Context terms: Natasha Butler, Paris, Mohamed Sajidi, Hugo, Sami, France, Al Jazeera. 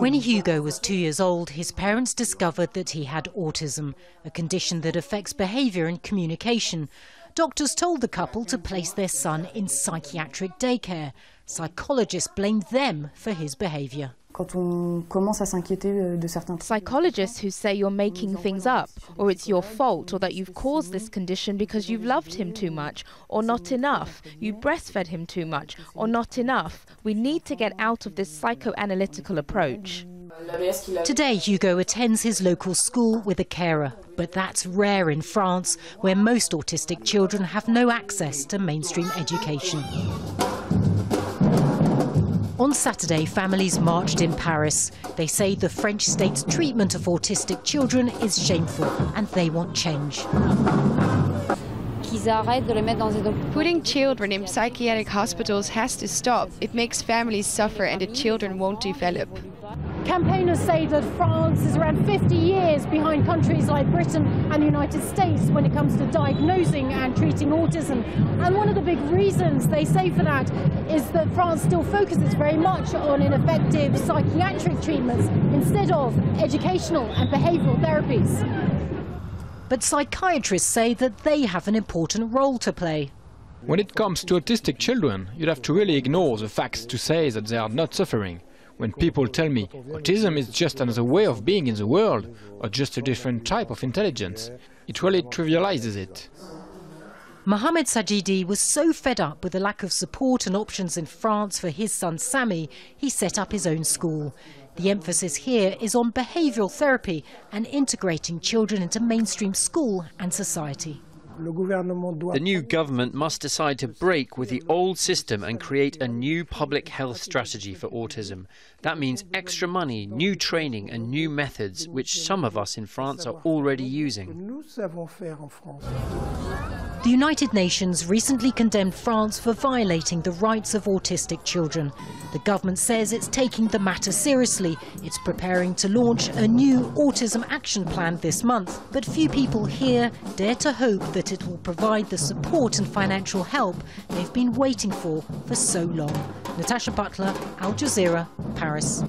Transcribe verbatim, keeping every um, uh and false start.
When Hugo was two years old, his parents discovered that he had autism, a condition that affects behaviour and communication. Doctors told the couple to place their son in psychiatric daycare. Psychologists blamed them for his behaviour. Psychologists who say you're making things up, or it's your fault, or that you've caused this condition because you've loved him too much, or not enough, you breastfed him too much, or not enough. We need to get out of this psychoanalytical approach. Today, Hugo attends his local school with a carer, but that's rare in France, where most autistic children have no access to mainstream education. On Saturday, families marched in Paris. They say the French state's treatment of autistic children is shameful and they want change. Putting children in psychiatric hospitals has to stop. It makes families suffer and the children won't develop. Campaigners say that France is around fifty years behind countries like Britain and the United States when it comes to diagnosing and treating autism. And one of the big reasons they say for that is that France still focuses very much on ineffective psychiatric treatments instead of educational and behavioural therapies. But psychiatrists say that they have an important role to play. When it comes to autistic children, you'd have to really ignore the facts to say that they are not suffering. When people tell me autism is just another way of being in the world, or just a different type of intelligence, it really trivializes it. Mohamed Sajidi was so fed up with the lack of support and options in France for his son Sami, he set up his own school. The emphasis here is on behavioral therapy and integrating children into mainstream school and society. The new government must decide to break with the old system and create a new public health strategy for autism. That means extra money, new training and new methods, which some of us in France are already using. The United Nations recently condemned France for violating the rights of autistic children. The government says it's taking the matter seriously. It's preparing to launch a new autism action plan this month, but few people here dare to hope that it will provide the support and financial help they've been waiting for for so long. Natasha Butler, Al Jazeera, Paris.